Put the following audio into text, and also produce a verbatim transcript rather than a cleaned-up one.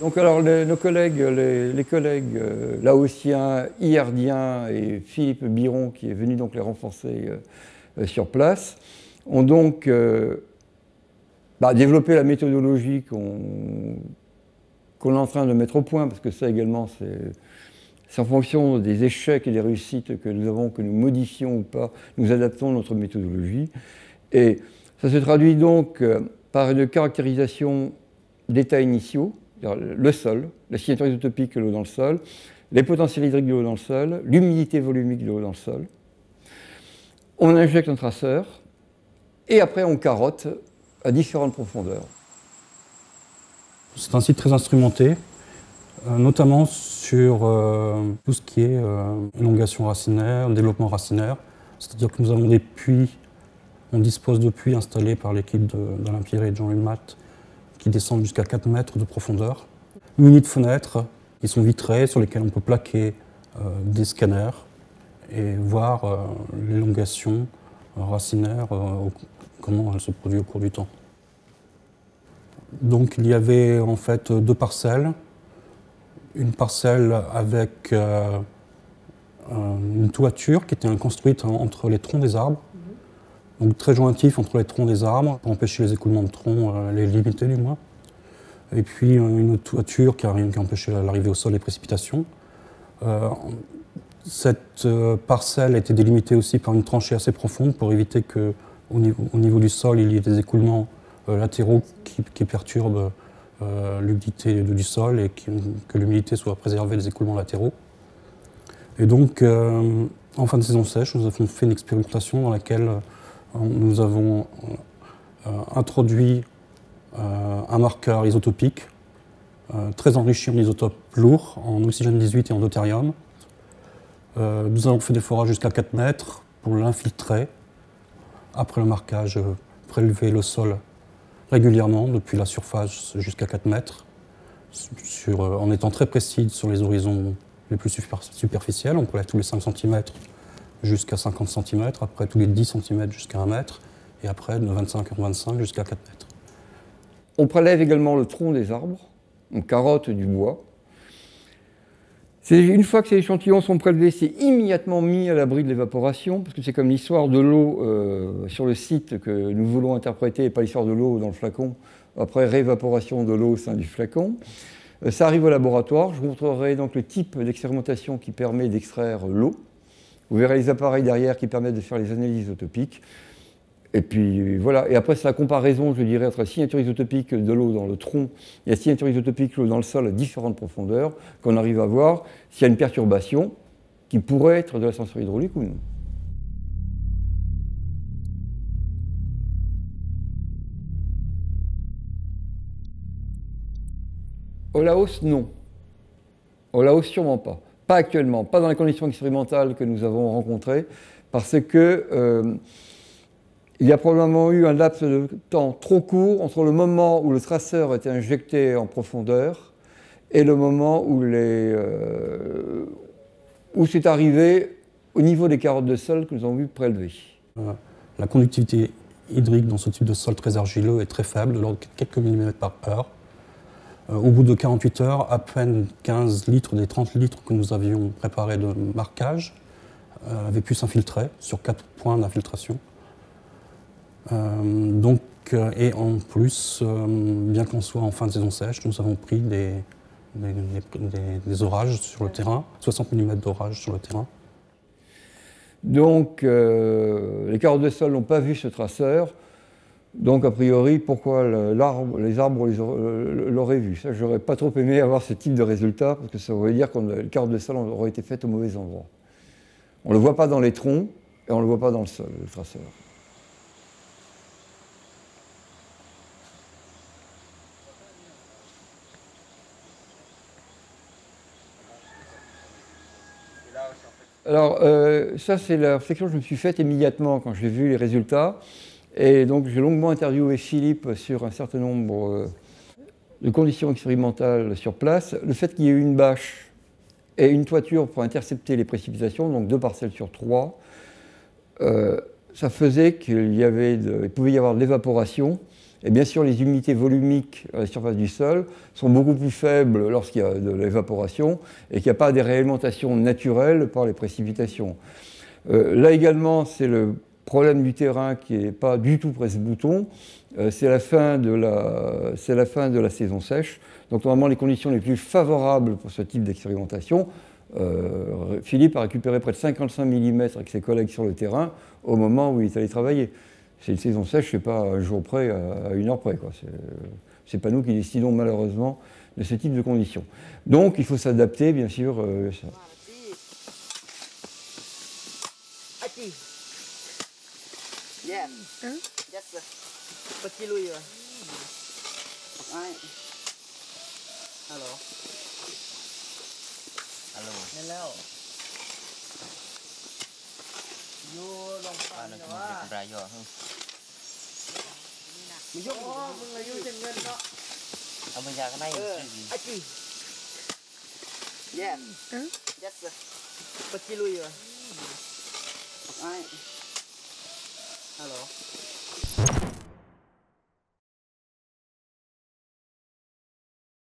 Donc alors les, nos collègues, les, les collègues euh, laotiens, iardiens et Philippe Biron, qui est venu donc les renforcer euh, sur place, ont donc euh, bah, développé la méthodologie qu'on qu'on est en train de mettre au point, parce que ça également c'est... C'est en fonction des échecs et des réussites que nous avons, que nous modifions ou pas, nous adaptons notre méthodologie. Et ça se traduit donc par une caractérisation d'états initiaux, le sol, la signature isotopique de l'eau dans le sol, les potentiels hydriques de l'eau dans le sol, l'humidité volumique de l'eau dans le sol. On injecte un traceur et après on carotte à différentes profondeurs. C'est un site très instrumenté, notamment sur euh, tout ce qui est euh, élongation racinaire, développement racinaire. C'est-à-dire que nous avons des puits, on dispose de puits installés par l'équipe d'Alain Pierret et de Jean Matt qui descendent jusqu'à quatre mètres de profondeur, munis de fenêtres qui sont vitrées, sur lesquelles on peut plaquer euh, des scanners et voir euh, l'élongation racinaire, euh, comment elle se produit au cours du temps. Donc il y avait en fait deux parcelles. Une parcelle avec euh, une toiture qui était construite entre les troncs des arbres, donc très jointif entre les troncs des arbres, pour empêcher les écoulements de troncs, euh, les limiter du moins. Et puis une toiture qui, qui empêchait l'arrivée au sol des précipitations. Euh, cette euh, parcelle a été délimitée aussi par une tranchée assez profonde pour éviter qu'au niveau, au niveau du sol, il y ait des écoulements euh, latéraux qui, qui perturbent Euh, l'humidité du sol et qui, que l'humidité soit préservée des écoulements latéraux. Et donc, euh, en fin de saison sèche, nous avons fait une expérimentation dans laquelle euh, nous avons euh, introduit euh, un marqueur isotopique euh, très enrichi en isotopes lourds, en oxygène dix-huit et en deutérium. Euh, nous avons fait des forages jusqu'à quatre mètres pour l'infiltrer. Après le marquage, euh, prélever le sol régulièrement, depuis la surface jusqu'à quatre mètres, sur, euh, en étant très précis sur les horizons les plus superficiels. On peut aller tous les cinq centimètres jusqu'à cinquante centimètres, après tous les dix centimètres jusqu'à un mètre, et après de vingt-cinq en vingt-cinq jusqu'à quatre mètres. On prélève également le tronc des arbres, on carotte du bois. Une fois que ces échantillons sont prélevés, c'est immédiatement mis à l'abri de l'évaporation, parce que c'est comme l'histoire de l'eau euh, sur le site que nous voulons interpréter, et pas l'histoire de l'eau dans le flacon, après réévaporation de l'eau au sein du flacon. Euh, ça arrive au laboratoire, je vous montrerai donc le type d'expérimentation qui permet d'extraire l'eau. Vous verrez les appareils derrière qui permettent de faire les analyses isotopiques. Et puis voilà, et après c'est la comparaison, je dirais, entre la signature isotopique de l'eau dans le tronc et la signature isotopique de l'eau dans le sol à différentes profondeurs qu'on arrive à voir s'il y a une perturbation qui pourrait être de l'ascenseur hydraulique ou non. Au Laos, non. Au Laos, sûrement pas. Pas actuellement, pas dans les conditions expérimentales que nous avons rencontrées, parce que... Euh, il y a probablement eu un laps de temps trop court entre le moment où le traceur a été injecté en profondeur et le moment où, euh, où c'est arrivé au niveau des carottes de sol que nous avons vu prélever. La conductivité hydrique dans ce type de sol très argileux est très faible, de l'ordre de quelques millimètres par heure. Au bout de quarante-huit heures, à peine quinze litres des trente litres que nous avions préparés de marquage euh, avaient pu s'infiltrer sur quatre points d'infiltration. Euh, donc, euh, et en plus, euh, bien qu'on soit en fin de saison sèche, nous avons pris des, des, des, des orages sur le terrain, soixante millimètres d'orage sur le terrain. Donc, euh, les carottes de sol n'ont pas vu ce traceur, donc a priori, pourquoi l'arbre, les arbres l'auraient vu? Ça, j'aurais pas trop aimé avoir ce type de résultat, parce que ça voulait dire que les carottes de sol auraient été faites au mauvais endroit. On ne le voit pas dans les troncs, et on ne le voit pas dans le sol, le traceur. Alors, euh, ça, c'est la réflexion que je me suis faite immédiatement quand j'ai vu les résultats. Et donc, j'ai longuement interviewé Philippe sur un certain nombre euh, de conditions expérimentales sur place. Le fait qu'il y ait eu une bâche et une toiture pour intercepter les précipitations, donc deux parcelles sur trois, euh, ça faisait qu'il y avait de, il pouvait y avoir de l'évaporation. Et bien sûr, les humidités volumiques à la surface du sol sont beaucoup plus faibles lorsqu'il y a de l'évaporation et qu'il n'y a pas des réalimentation naturelle par les précipitations. Euh, là également, c'est le problème du terrain qui n'est pas du tout presse-bouton. Euh, c'est la fin de la, c'est la fin de la saison sèche. Donc normalement, les conditions les plus favorables pour ce type d'expérimentation, euh, Philippe a récupéré près de cinquante-cinq millimètres avec ses collègues sur le terrain au moment où il est allé travailler. C'est une saison sèche, c'est pas un jour près, à une heure près. C'est pas nous qui décidons malheureusement de ce type de conditions. Donc il faut s'adapter, bien sûr. Euh, ça. Alors